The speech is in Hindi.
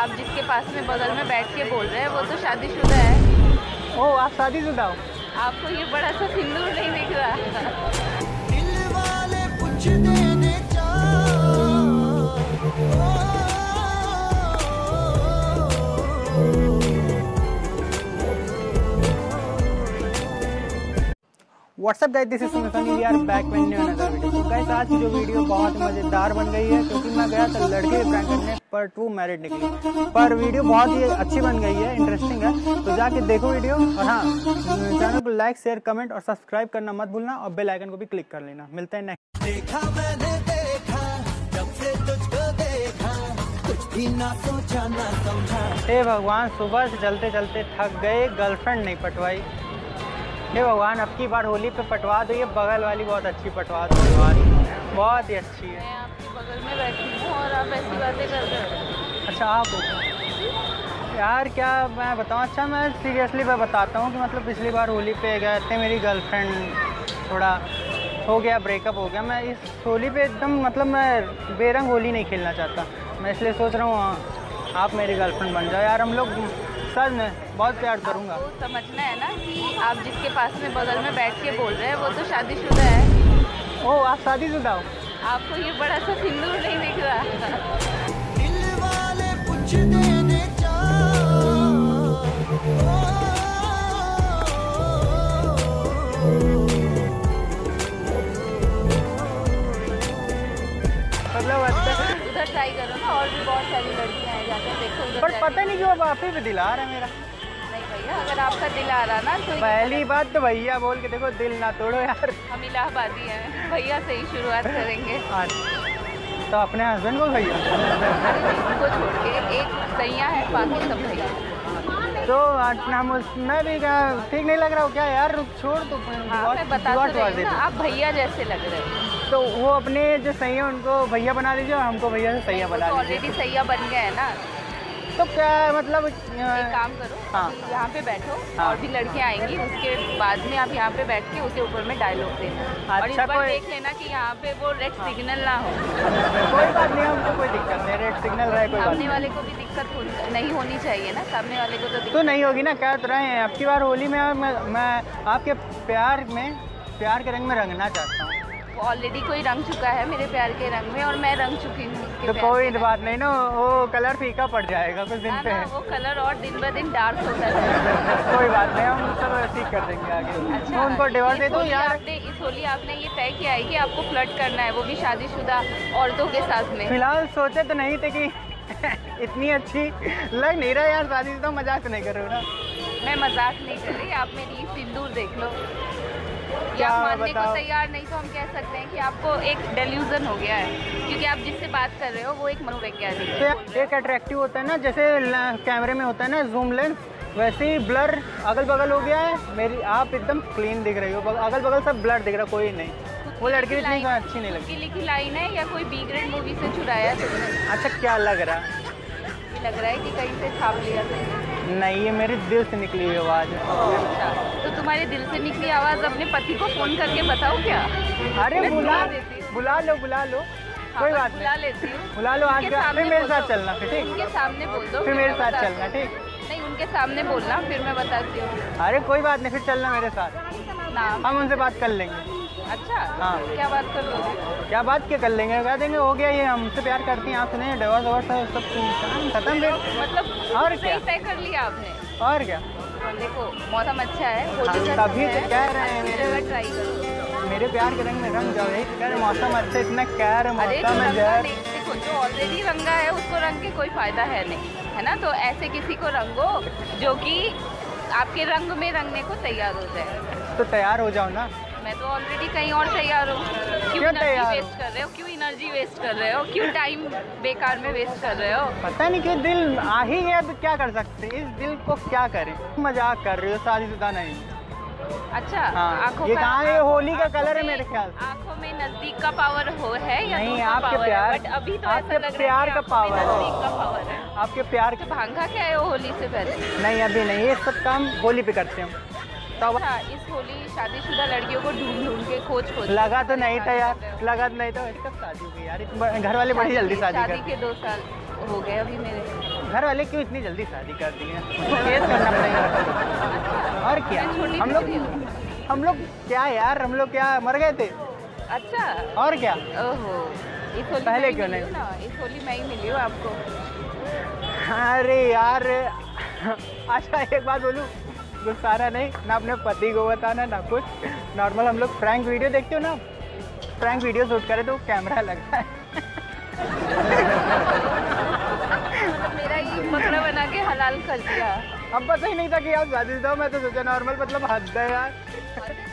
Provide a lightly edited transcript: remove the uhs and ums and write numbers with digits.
आप जिसके पास में बगल में बैठ के बोल रहे हैं वो तो शादीशुदा है। ओ, आप शादीशुदा हो? आपको ये बड़ा सा सिंदूर नहीं दिख रहा? What's up guys, this is Sumit, we are back with new another video. तो गाइस, आज की जो वीडियो बहुत मज़ेदार बन गई है क्योंकि मैं गया था लड़के प्रैंक करने पर, ट्रू मैरिड निकली, पर वीडियो बहुत ही अच्छी बन गई है, इंटरेस्टिंग है, तो जाके देखो वीडियो। और हाँ, चैनल को लाइक शेयर कमेंट और सब्सक्राइब करना मत भूलना और बेल आइकन को भी क्लिक कर लेना। मिलते हैं नेक्स्ट। हे भगवान, सुबह से चलते चलते थक गए, गर्लफ्रेंड नहीं पटवाई। हे भगवान, अब की बार होली पे पटवा दो, ये बगल वाली बहुत अच्छी पटवा दो, बहुत ही अच्छी है। मैं आपके बगल में बैठी हूँ और आप ऐसी बातें कर रहे हो। अच्छा आप हो यार, क्या मैं बताऊँ? अच्छा मैं सीरियसली मैं बताता हूँ कि मतलब पिछली बार होली पे गए थे, मेरी गर्लफ्रेंड थोड़ा हो गया, ब्रेकअप हो गया। मैं इस होली पे एकदम मतलब मैं बेरंग होली नहीं खेलना चाहता, मैं इसलिए सोच रहा हूँ आप मेरी गर्लफ्रेंड बन जाओ यार, हम लोग सर मैं बहुत प्यार करूँगा। समझना है ना कि आप जिसके पास में बगल में बैठ के बोल रहे हैं वो तो शादीशुदा है। ओ, आप शादीशुदा हो? आपको ये बड़ा सा सिंदूर नहीं दिख रहा? उधर ट्राई करो ना, और भी बहुत सारी लड़कियाँ हैं, जाते हैं देखो। पर पता नहीं क्यों आप ही दिल आ रहा है मेरा। भैया अगर आपका दिल आ रहा ना तो पहली बात तो भैया बोल के देखो, दिल ना तोड़ो यार, हम इलाहाबादी हैं, भैया से ही शुरुआत करेंगे। तो अपने हस्बैंड को भैया को छोड़ के एक सैया है, बाकी सब भैया। तो नाम उसमें भी ठीक नहीं लग रहा हो क्या यार? छोड़ तो बताओ, आप भैया जैसे लग रहे हो, तो वो अपने जो सैया उनको भैया बना लीजिए और हमको भैया से सैया बना लीजिए। ऑलरेडी सैया बन गया है ना, तो क्या मतलब एक काम करो, हाँ यहाँ पे बैठो, हाँ और भी लड़कियाँ आएंगी, उसके बाद में आप यहाँ पे बैठ के उसके ऊपर में डायलॉग देना। अच्छा, और इस बार देख लेना कि यहाँ पे वो रेड सिग्नल ना हो। कोई बात नहीं, हमको कोई दिक्कत नहीं, रेड सिग्नल रहे कोई सामने वाले को भी दिक्कत नहीं होनी चाहिए ना, सामने वाले को तो नहीं होगी ना। क्या रहे हैं आपकी बार होली में, मैं आपके प्यार के रंग में रंगना चाहता हूँ। ऑलरेडी कोई रंग चुका है मेरे प्यार के रंग में और मैं रंग चुकी हूँ, तो कोई बात नहीं ना, वो कलर फीका पड़ जाएगा कुछ दिन पे, वो कलर और दिन ब दिन डार्क होता है। कोई बात नहीं, हम सब ठीक कर देंगे आगे। अच्छा, उनको डिवोर्स दे दो यार। इस होली आपने ये तय किया है कि आपको फ्लर्ट करना है, वो भी शादीशुदा औरतों के साथ में? फिलहाल सोचे तो नहीं थे कि इतनी अच्छी लग नहीं रहा यार, शादीशुदा। मजाक नहीं कर रहे हो ना? मैं मजाक नहीं कर रही, आप मेरी सिंदूर देख लो। आप मानने को तैयार नहीं तो हम कह सकते हैं कि आपको एक डेल्यूजन हो गया है, क्योंकि आप जिससे बात कर रहे हो वो एक मनोवैज्ञानिक है। एक अट्रैक्टिव होता है ना, जैसे कैमरे में होता है ना जूम लेंस, वैसे ही ब्लर अगल बगल हो गया है मेरी। आप एकदम क्लीन दिख रही हो, अगल बगल सब ब्लर दिख रहा, कोई नहीं। वो लड़की इतनी अच्छी नहीं लगी, लिखी लाइन है या कोई बी ग्रेड मूवी से चुराया? अच्छा, क्या लग रहा है? लग रहा है कि कहीं से छाप लिया था। नहीं, ये मेरे दिल से निकली हुई आवाज़ है। अच्छा, तो तुम्हारे दिल से निकली आवाज़ अपने पति को फ़ोन करके बताओ क्या? अरे बुला लो, कोई बात नहीं, बुला लेती हूँ। बुला लो, आज फिर मेरे साथ चलना, फिर ठीक, उनके सामने बोल दो, फिर मेरे साथ चलना, ठीक? नहीं, उनके सामने बोलना, फिर मैं बताती हूँ। अरे कोई बात नहीं, फिर चलना मेरे साथ, हम उनसे बात कर लेंगे। अच्छा, हाँ क्या बात कर लोगे? क्या बात क्या कर लेंगे, बता देंगे, हो गया, ये हमसे प्यार करती हैं आप, सुनिए डिवोर्स वोर्स सब खत्म है मतलब। और क्या तय कर लिया आपने? और क्या, देखो मौसम अच्छा है, तभी तो कह रहे हैं मेरे ट्राई करो, मेरे प्यार के रंग में रंग जाओ। एक कह रहे मौसम अच्छा, इतना कह रहे मौसम है, जो ऑलरेडी रंगा है उसको रंग के कोई फायदा है नहीं, है ना? तो ऐसे किसी को रंगो जो कि आपके रंग में रंगने को तैयार हो जाए। तो तैयार हो जाओ ना, मैं तो ऑलरेडी कहीं और तैयार हूँ। क्यों एनर्जी वेस्ट कर रहे हो, क्यों एनर्जी वेस्ट कर रहे हो, क्यों टाइम बेकार में वेस्ट कर रहे हो? पता नहीं क्यों दिल आ ही गया, तो क्या कर सकते हैं, इस दिल को क्या करें? मजाक कर रही हो, शादीशुदा नहीं। अच्छा, आँखों का होली का कलर है मेरे ख्याल, आँखों में नजदीक का पावर हो है या नहीं? आपके प्यार, बट अभी तो आपके प्यार का पावर है, आपके प्यार का। भांगा क्या है होली से पहले? नहीं अभी नहीं, ये सब काम होली पे करते हैं। अच्छा, इस होली शादीशुदा लड़कियों को ढूंढ के खोज लगा तो नहीं था यार, लगा तो नहीं था, शादी हो गई यार, घर वाले बड़ी जल्दी शादी के 2 साल हो गए अभी मेरे। घर वाले क्यों इतनी जल्दी शादी कर दी है, उसको केस करना पड़ेगा। और क्या हम लोग क्या यार, हम लोग क्या मर गए थे? अच्छा और क्या, ओहो पहले क्यों नहीं? इस होली में ही मिली हो आपको। अरे यार अच्छा एक बात बोलूँ, गुस्साना नहीं ना, अपने पति को बताना ना कुछ, नॉर्मल हम लोग प्रैंक वीडियो देखते हो ना, प्रैंक वीडियो शूट करे तो कैमरा लगता है मतलब मेरा ये मकड़ा बना के हलाल कर दिया। अब पता ही नहीं था कि आप शादीशुदा हो, मैं तो सोचा नॉर्मल मतलब हद है यार।